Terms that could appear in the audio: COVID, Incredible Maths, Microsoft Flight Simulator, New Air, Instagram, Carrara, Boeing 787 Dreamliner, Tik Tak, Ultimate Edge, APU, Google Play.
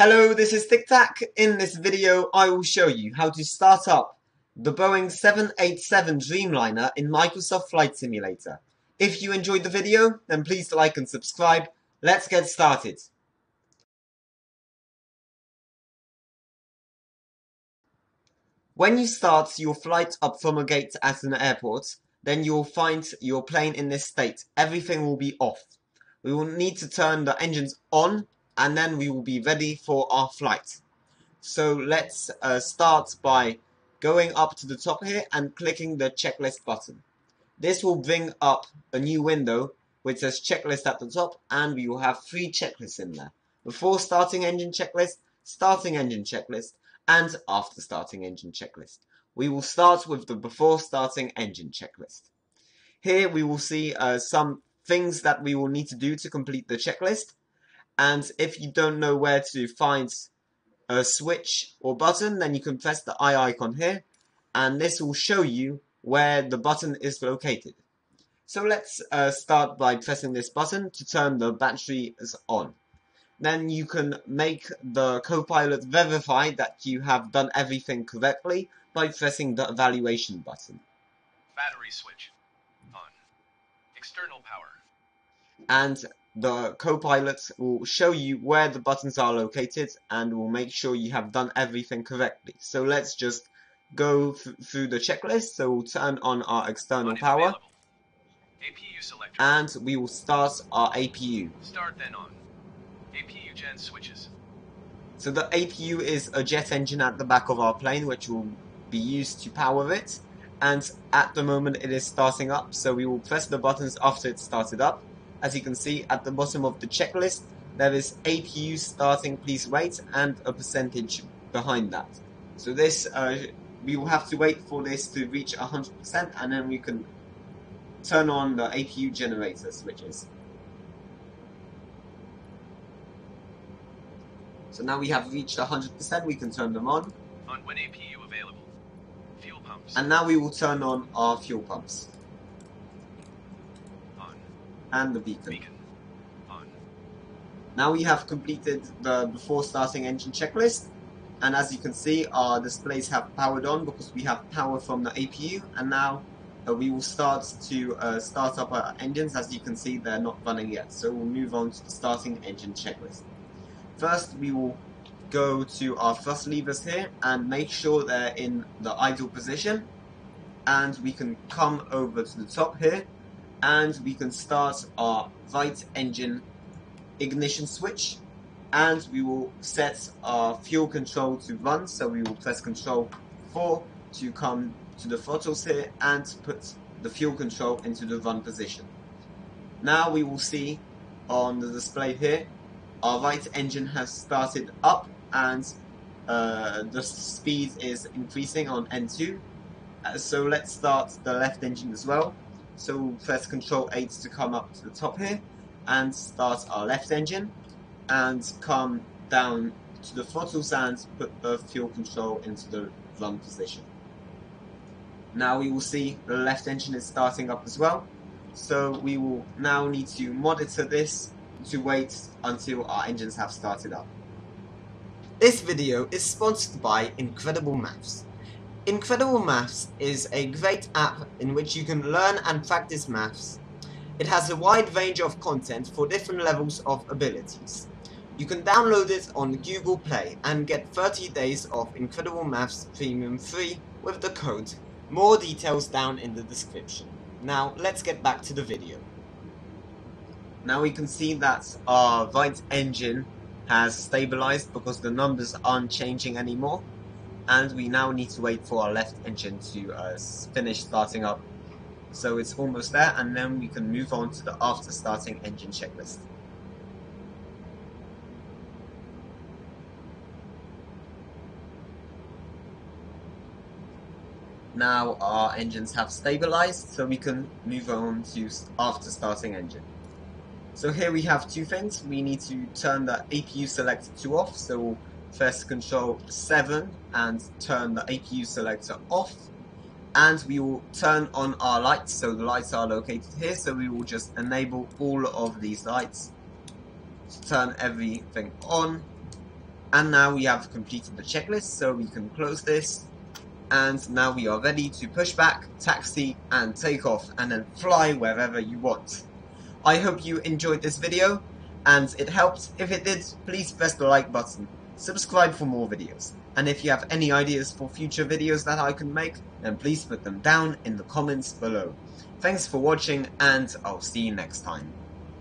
Hello, this is Tic Tac. In this video I will show you how to start up the Boeing 787 Dreamliner in Microsoft Flight Simulator. If you enjoyed the video, then please like and subscribe. Let's get started. When you start your flight up from a gate at an airport, then you will find your plane in this state. Everything will be off. We will need to turn the engines on, and then we will be ready for our flight. So let's start by going up to the top here and clicking the checklist button. This will bring up a new window which says checklist at the top, and we will have three checklists in there: before starting engine checklist, starting engine checklist, and after starting engine checklist. We will start with the before starting engine checklist. Here we will see some things that we will need to do to complete the checklist. And if you don't know where to find a switch or button, then you can press the eye icon here, and this will show you where the button is located. So let's start by pressing this button to turn the batteries on. Then you can make the co-pilot verify that you have done everything correctly by pressing the evaluation button. Battery switch on. External power. And the co-pilot will show you where the buttons are located and will make sure you have done everything correctly. So let's just go through the checklist. So we'll turn on our external power, APU selector, and we will start our APU. Start then on. APU gen switches. So the APU is a jet engine at the back of our plane which will be used to power it, and at the moment it is starting up, so we will press the buttons after it's started up. As you can see at the bottom of the checklist, there is APU starting, please wait, and a percentage behind that. So this, we will have to wait for this to reach 100%, and then we can turn on the APU generator switches. So now we have reached 100%, we can turn them on. On when APU available. Fuel pumps. And now we will turn on our fuel pumps. And the beacon. On. Now we have completed the before starting engine checklist, and as you can see our displays have powered on because we have power from the APU, and now we will start to start up our engines. As you can see, they're not running yet, so we'll move on to the starting engine checklist. First we will go to our thrust levers here and make sure they're in the idle position, and we can come over to the top here and we can start our right engine ignition switch, and we will set our fuel control to run, so we will press control 4 to come to the throttles here and put the fuel control into the run position. Now we will see on the display here our right engine has started up, and the speed is increasing on N2, so let's start the left engine as well. So we'll press Ctrl 8 to come up to the top here and start our left engine, and come down to the throttles and put the fuel control into the run position. Now we will see the left engine is starting up as well, so we will now need to monitor this to wait until our engines have started up. This video is sponsored by Incredible Maths. Incredible Maths is a great app in which you can learn and practice maths. It has a wide range of content for different levels of abilities. You can download it on Google Play and get 30 days of Incredible Maths Premium free with the code. More details down in the description. Now let's get back to the video. Now we can see that our right engine has stabilized because the numbers aren't changing anymore. And we now need to wait for our left engine to finish starting up. So it's almost there, and then we can move on to the after starting engine checklist. Now our engines have stabilized, so we can move on to after starting engine. So here we have two things. We need to turn the APU selector to off, so we'll press Control 7 and turn the APU selector off, and we will turn on our lights. So the lights are located here, so we will just enable all of these lights to turn everything on, And now we have completed the checklist, so we can close this. And now we are ready to push back, taxi, and take off, and then fly wherever you want. I hope you enjoyed this video, and it helped. If it did, please press the like button, subscribe for more videos, and if you have any ideas for future videos that I can make, then please put them down in the comments below. Thanks for watching, and I'll see you next time.